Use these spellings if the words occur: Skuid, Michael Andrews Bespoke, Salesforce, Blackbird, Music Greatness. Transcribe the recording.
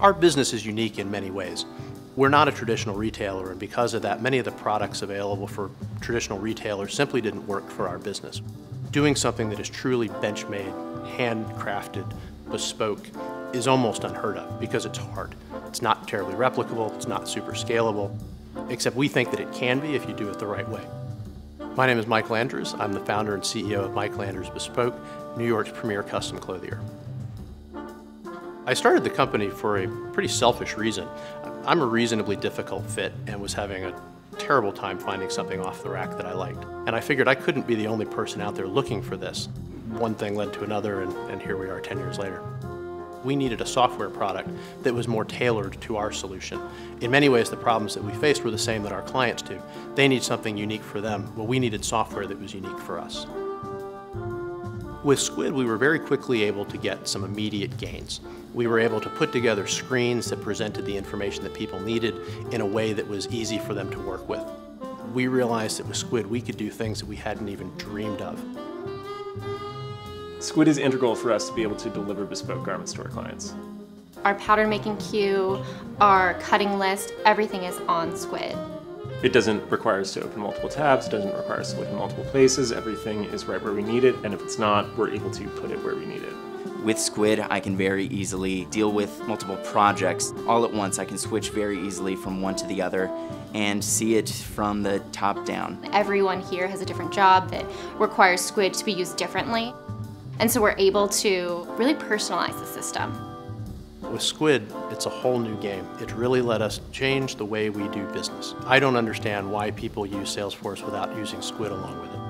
Our business is unique in many ways. We're not a traditional retailer, and because of that, many of the products available for traditional retailers simply didn't work for our business. Doing something that is truly bench-made, handcrafted, bespoke is almost unheard of because it's hard. It's not terribly replicable, it's not super scalable, except we think that it can be if you do it the right way. My name is Michael Andrews. I'm the founder and CEO of Michael Andrews Bespoke, New York's premier custom clothier. I started the company for a pretty selfish reason. I'm a reasonably difficult fit and was having a terrible time finding something off the rack that I liked. And I figured I couldn't be the only person out there looking for this. One thing led to another, and here we are 10 years later. We needed a software product that was more tailored to our solution. In many ways, the problems that we faced were the same that our clients do. They need something unique for them. Well, we needed software that was unique for us. With Skuid, we were very quickly able to get some immediate gains. We were able to put together screens that presented the information that people needed in a way that was easy for them to work with. We realized that with Skuid, we could do things that we hadn't even dreamed of. Skuid is integral for us to be able to deliver bespoke garments to our clients. Our pattern making queue, our cutting list, everything is on Skuid. It doesn't require us to open multiple tabs, it doesn't require us to look in multiple places, everything is right where we need it, and if it's not, we're able to put it where we need it. With Skuid, I can very easily deal with multiple projects all at once. I can switch very easily from one to the other and see it from the top down. Everyone here has a different job that requires Skuid to be used differently, and so we're able to really personalize the system. With Skuid, it's a whole new game. It's really let us change the way we do business. I don't understand why people use Salesforce without using Skuid along with it.